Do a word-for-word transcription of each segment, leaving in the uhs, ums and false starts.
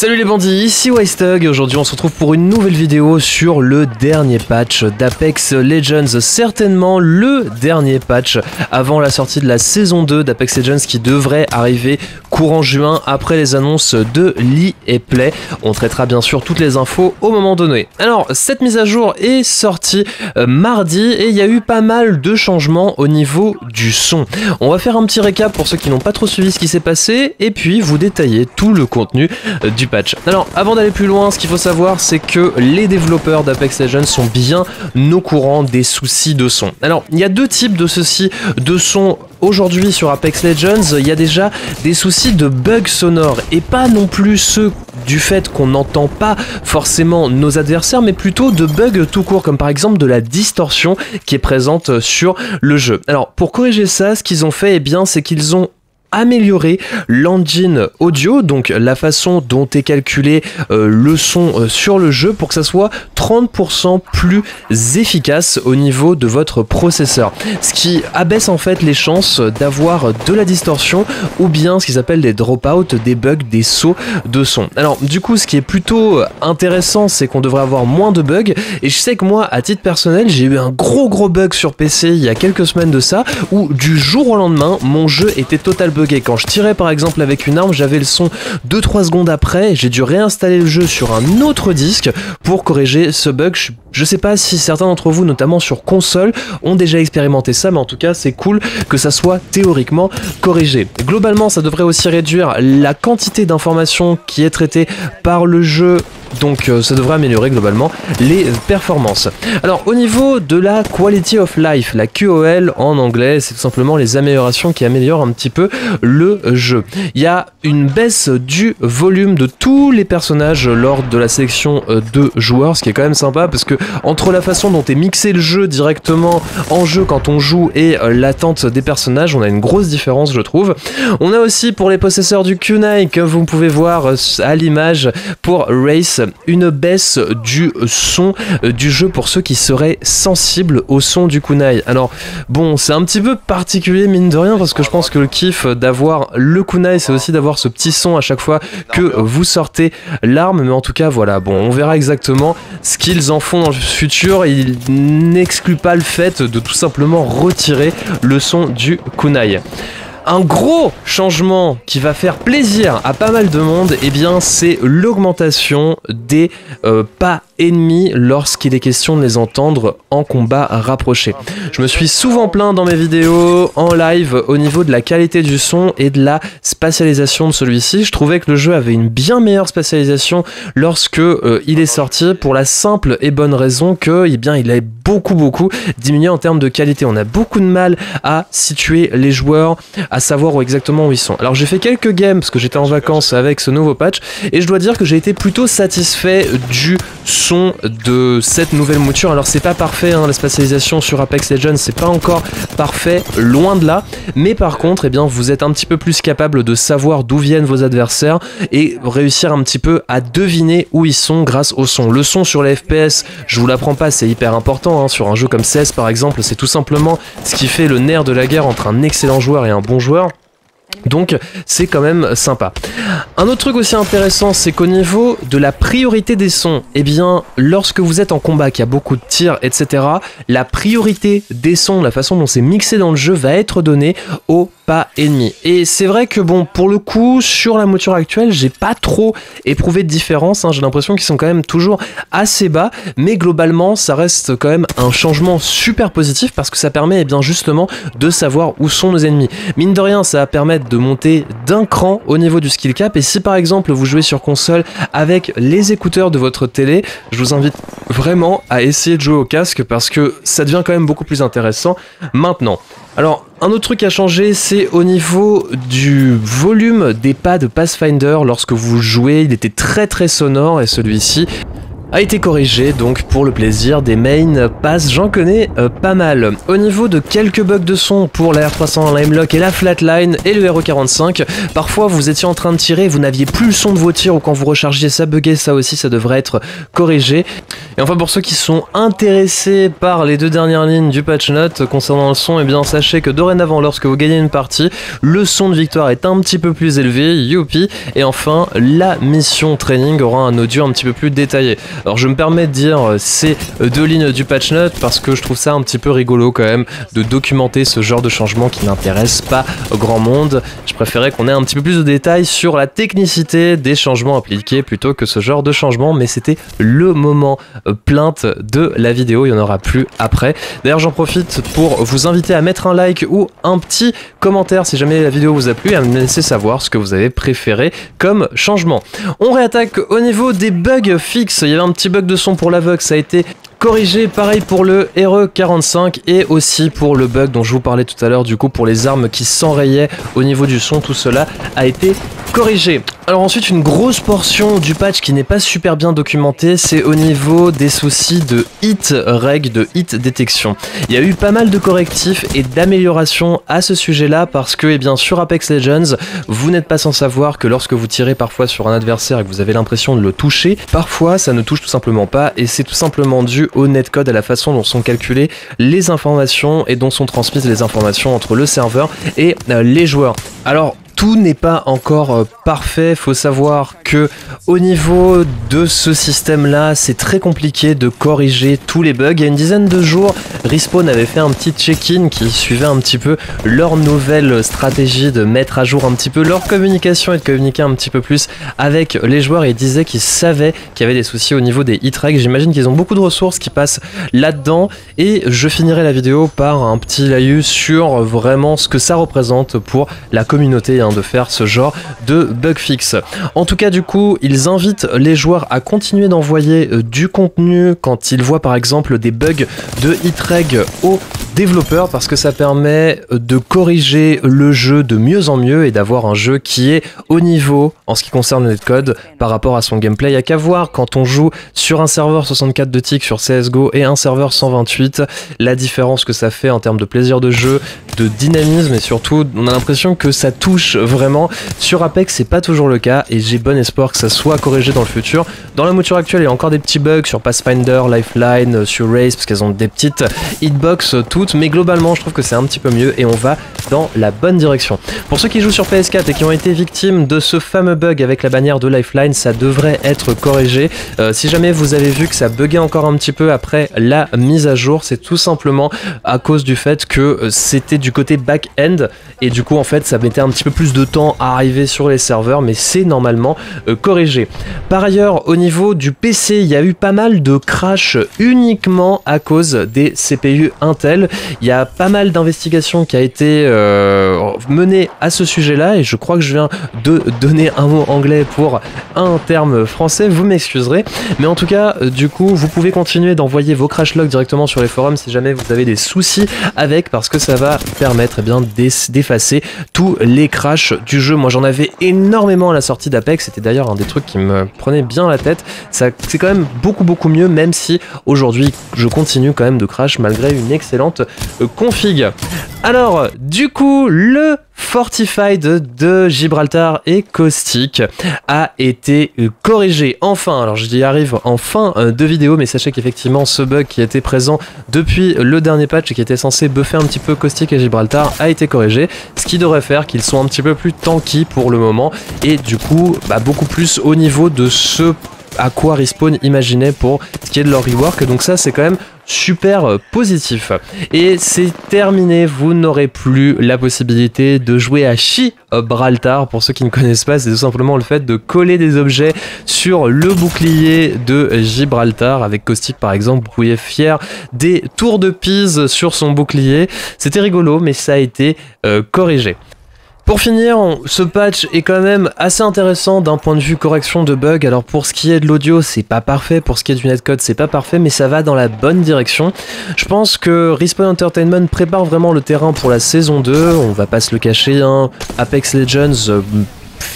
Salut les bandits, ici Wisethug et aujourd'hui on se retrouve pour une nouvelle vidéo sur le dernier patch d'Apex Legends, certainement le dernier patch avant la sortie de la saison deux d'Apex Legends qui devrait arriver courant juin après les annonces de l'E A Play. On traitera bien sûr toutes les infos au moment donné. Alors cette mise à jour est sortie euh, mardi et il y a eu pas mal de changements au niveau du son. On va faire un petit récap pour ceux qui n'ont pas trop suivi ce qui s'est passé et puis vous détailler tout le contenu euh, du patch. Alors avant d'aller plus loin, ce qu'il faut savoir c'est que les développeurs d'Apex Legends sont bien au courant des soucis de son. Alors il y a deux types de soucis de son aujourd'hui sur Apex Legends. Il y a déjà des soucis de bugs sonores et pas non plus ceux du fait qu'on n'entend pas forcément nos adversaires mais plutôt de bugs tout court comme par exemple de la distorsion qui est présente sur le jeu. Alors pour corriger ça, ce qu'ils ont fait eh bien c'est qu'ils ont améliorer l'engine audio, donc la façon dont est calculé euh, le son euh, sur le jeu pour que ça soit trente pour cent plus efficace au niveau de votre processeur, ce qui abaisse en fait les chances d'avoir de la distorsion ou bien ce qu'ils appellent des drop-out, des bugs, des sauts de son. Alors du coup ce qui est plutôt intéressant c'est qu'on devrait avoir moins de bugs et je sais que moi à titre personnel j'ai eu un gros gros bug sur P C il y a quelques semaines de ça où du jour au lendemain mon jeu était totalement bugué. Quand je tirais par exemple avec une arme, j'avais le son deux trois secondes après, j'ai dû réinstaller le jeu sur un autre disque pour corriger ce bug. Je, je sais pas si certains d'entre vous, notamment sur console, ont déjà expérimenté ça, mais en tout cas c'est cool que ça soit théoriquement corrigé. Globalement ça devrait aussi réduire la quantité d'informations qui est traitée par le jeu, donc euh, ça devrait améliorer globalement les performances. Alors au niveau de la quality of life, la Q O L en anglais, c'est tout simplement les améliorations qui améliorent un petit peu le jeu. Il y a une baisse du volume de tous les personnages lors de la sélection de joueurs, ce qui est quand même sympa parce que entre la façon dont est mixé le jeu directement en jeu quand on joue et l'attente des personnages, on a une grosse différence je trouve. On a aussi pour les possesseurs du kunai, comme vous pouvez voir à l'image pour Race, une baisse du son du jeu pour ceux qui seraient sensibles au son du kunai. Alors bon, c'est un petit peu particulier mine de rien parce que je pense que le kiff d'avoir le kunai c'est aussi d'avoir ce petit son à chaque fois que vous sortez l'arme, mais en tout cas voilà, bon on verra exactement ce qu'ils en font dans le futur. Ils n'excluent pas le fait de tout simplement retirer le son du kunai. Un gros changement qui va faire plaisir à pas mal de monde, et eh bien c'est l'augmentation des euh, pas ennemis lorsqu'il est question de les entendre en combat rapproché. Je me suis souvent plaint dans mes vidéos en live au niveau de la qualité du son et de la spatialisation de celui-ci. Je trouvais que le jeu avait une bien meilleure spatialisation lorsque euh, il est sorti, pour la simple et bonne raison que eh bien, il a beaucoup beaucoup diminué en termes de qualité. On a beaucoup de mal à situer les joueurs, à savoir où exactement où ils sont. Alors j'ai fait quelques games parce que j'étais en vacances avec ce nouveau patch et je dois dire que j'ai été plutôt satisfait du son de cette nouvelle mouture. Alors c'est pas parfait hein, la spatialisation sur Apex Legends c'est pas encore parfait, loin de là, mais par contre eh bien, vous êtes un petit peu plus capable de savoir d'où viennent vos adversaires et réussir un petit peu à deviner où ils sont grâce au son. Le son sur les F P S, je vous l'apprends pas, c'est hyper important hein, sur un jeu comme C S par exemple, c'est tout simplement ce qui fait le nerf de la guerre entre un excellent joueur et un bon joueur. Donc c'est quand même sympa. Un autre truc aussi intéressant c'est qu'au niveau de la priorité des sons, eh bien lorsque vous êtes en combat, qu'il y a beaucoup de tirs etc, la priorité des sons, la façon dont c'est mixé dans le jeu va être donnée au pas ennemi. Et c'est vrai que bon pour le coup sur la mouture actuelle j'ai pas trop éprouvé de différence hein. J'ai l'impression qu'ils sont quand même toujours assez bas, mais globalement ça reste quand même un changement super positif parce que ça permet eh bien justement de savoir où sont nos ennemis. Mine de rien ça va permettre de monter d'un cran au niveau du skill cap, et si par exemple vous jouez sur console avec les écouteurs de votre télé, je vous invite vraiment à essayer de jouer au casque parce que ça devient quand même beaucoup plus intéressant maintenant. Alors un autre truc à changer c'est au niveau du volume des pas de Pathfinder. Lorsque vous jouez il était très très sonore et celui-ci a été corrigé, donc pour le plaisir des mains passes, j'en connais euh, pas mal. Au niveau de quelques bugs de son pour la R trois cents, la Aimlock et la Flatline et le R O quarante-cinq, parfois vous étiez en train de tirer, vous n'aviez plus le son de vos tirs, ou quand vous rechargiez ça buguait, ça aussi ça devrait être corrigé. Et enfin pour ceux qui sont intéressés par les deux dernières lignes du patch note concernant le son, et eh bien sachez que dorénavant lorsque vous gagnez une partie, le son de victoire est un petit peu plus élevé, youpi, et enfin la mission training aura un audio un petit peu plus détaillé. Alors je me permets de dire ces deux lignes du patch note parce que je trouve ça un petit peu rigolo quand même de documenter ce genre de changement qui n'intéresse pas grand monde. Je préférais qu'on ait un petit peu plus de détails sur la technicité des changements appliqués plutôt que ce genre de changement, mais c'était le moment plainte de la vidéo, il n'y en aura plus après. D'ailleurs j'en profite pour vous inviter à mettre un like ou un petit commentaire si jamais la vidéo vous a plu, et à me laisser savoir ce que vous avez préféré comme changement. On réattaque au niveau des bugs fixes. Il y avait un petit bug de son pour l'aveugle, ça a été corrigé, pareil pour le R E quarante-cinq et aussi pour le bug dont je vous parlais tout à l'heure, du coup pour les armes qui s'enrayaient au niveau du son, tout cela a été corrigé. Alors ensuite une grosse portion du patch qui n'est pas super bien documentée, c'est au niveau des soucis de hit reg, de hit détection. Il y a eu pas mal de correctifs et d'améliorations à ce sujet là parce que eh bien, sur Apex Legends vous n'êtes pas sans savoir que lorsque vous tirez parfois sur un adversaire et que vous avez l'impression de le toucher, parfois ça ne touche tout simplement pas, et c'est tout simplement dû au netcode, à la façon dont sont calculées les informations et dont sont transmises les informations entre le serveur et euh, les joueurs. Alors tout n'est pas encore parfait, faut savoir que au niveau de ce système là c'est très compliqué de corriger tous les bugs. Il y a une dizaine de jours Respawn avait fait un petit check-in qui suivait un petit peu leur nouvelle stratégie de mettre à jour un petit peu leur communication et de communiquer un petit peu plus avec les joueurs, et ils disaient qu'ils savaient qu'il y avait des soucis au niveau des hit regs. J'imagine qu'ils ont beaucoup de ressources qui passent là-dedans, et je finirai la vidéo par un petit laïus sur vraiment ce que ça représente pour la communauté de faire ce genre de bug fixe. En tout cas du coup ils invitent les joueurs à continuer d'envoyer du contenu quand ils voient par exemple des bugs de hitreg aux développeurs, parce que ça permet de corriger le jeu de mieux en mieux et d'avoir un jeu qui est au niveau en ce qui concerne le netcode par rapport à son gameplay. Il n'y a qu'à voir quand on joue sur un serveur soixante-quatre de tick sur C S G O et un serveur cent vingt-huit, la différence que ça fait en termes de plaisir de jeu, de dynamisme, et surtout on a l'impression que ça touche vraiment. Sur Apex c'est pas toujours le cas et j'ai bon espoir que ça soit corrigé dans le futur. Dans la mouture actuelle il y a encore des petits bugs sur Pathfinder, Lifeline, sur Race parce qu'elles ont des petites hitbox toutes, mais globalement je trouve que c'est un petit peu mieux et on va dans la bonne direction. Pour ceux qui jouent sur P S quatre et qui ont été victimes de ce fameux bug avec la bannière de Lifeline, ça devrait être corrigé. Euh, si jamais vous avez vu que ça buguait encore un petit peu après la mise à jour, c'est tout simplement à cause du fait que c'était du côté back-end et du coup en fait ça mettait un petit peu plus de temps à arriver sur les serveurs, mais c'est normalement euh, corrigé. Par ailleurs au niveau du P C il y a eu pas mal de crash uniquement à cause des C P U Intel. Il y a pas mal d'investigations qui a été euh, menée à ce sujet là et je crois que je viens de donner un mot anglais pour un terme français, vous m'excuserez, mais en tout cas euh, du coup vous pouvez continuer d'envoyer vos crash logs directement sur les forums si jamais vous avez des soucis avec, parce que ça va permettre eh bien d'effacer tous les crash du jeu. Moi j'en avais énormément à la sortie d'Apex, c'était d'ailleurs un des trucs qui me prenait bien la tête. C'est quand même beaucoup beaucoup mieux, même si aujourd'hui je continue quand même de crash malgré une excellente config. Alors du coup le R O quarante-cinq de Gibraltar et Caustic a été corrigé enfin. Alors je y arrive en fin de vidéo, mais sachez qu'effectivement ce bug qui était présent depuis le dernier patch et qui était censé buffer un petit peu Caustic et Gibraltar a été corrigé, ce qui devrait faire qu'ils sont un petit peu plus tanky pour le moment et du coup bah, beaucoup plus au niveau de ce à quoi Respawn imaginait pour ce qui est de leur rework, donc ça c'est quand même super positif. Et c'est terminé, vous n'aurez plus la possibilité de jouer à Gibraltar. Pour ceux qui ne connaissent pas, c'est tout simplement le fait de coller des objets sur le bouclier de Gibraltar. Avec Caustic par exemple, vous pouviez faire des tours de Pise sur son bouclier, c'était rigolo mais ça a été euh, corrigé. Pour finir, ce patch est quand même assez intéressant d'un point de vue correction de bugs. Alors pour ce qui est de l'audio, c'est pas parfait, pour ce qui est du netcode, c'est pas parfait, mais ça va dans la bonne direction. Je pense que Respawn Entertainment prépare vraiment le terrain pour la saison deux, on va pas se le cacher, hein. Apex Legends... Euh,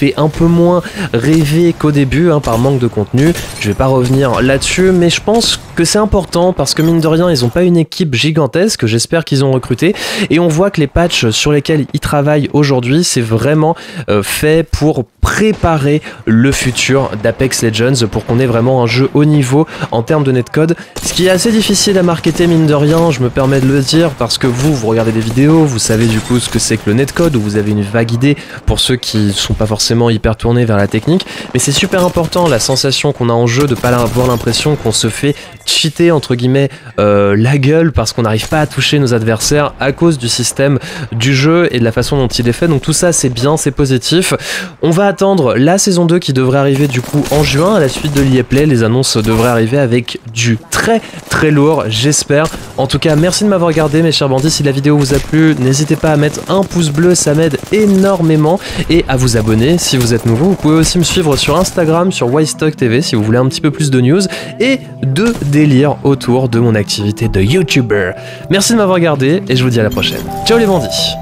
fait un peu moins rêver qu'au début hein, par manque de contenu. Je vais pas revenir là-dessus, mais je pense que c'est important parce que mine de rien, ils ont pas une équipe gigantesque, j'espère qu'ils ont recruté, et on voit que les patchs sur lesquels ils travaillent aujourd'hui, c'est vraiment euh, fait pour préparer le futur d'Apex Legends, pour qu'on ait vraiment un jeu haut niveau en termes de netcode, ce qui est assez difficile à marketer mine de rien, je me permets de le dire, parce que vous, vous regardez des vidéos, vous savez du coup ce que c'est que le netcode, ou vous avez une vague idée pour ceux qui sont pas forcément hyper tournés vers la technique, mais c'est super important la sensation qu'on a en jeu, de pas avoir l'impression qu'on se fait cheater entre guillemets euh, la gueule parce qu'on n'arrive pas à toucher nos adversaires à cause du système du jeu et de la façon dont il est fait. Donc tout ça c'est bien, c'est positif. On va attendre la saison deux qui devrait arriver du coup en juin à la suite de l'E A Play. Les annonces devraient arriver avec du très très lourd, j'espère. En tout cas merci de m'avoir regardé mes chers bandits, si la vidéo vous a plu n'hésitez pas à mettre un pouce bleu, ça m'aide énormément, et à vous abonner si vous êtes nouveau. Vous pouvez aussi me suivre sur Instagram, sur WiseThug T V si vous voulez un petit peu plus de news et de délire autour de mon activité de YouTuber. Merci de m'avoir regardé et je vous dis à la prochaine. Ciao les bandits!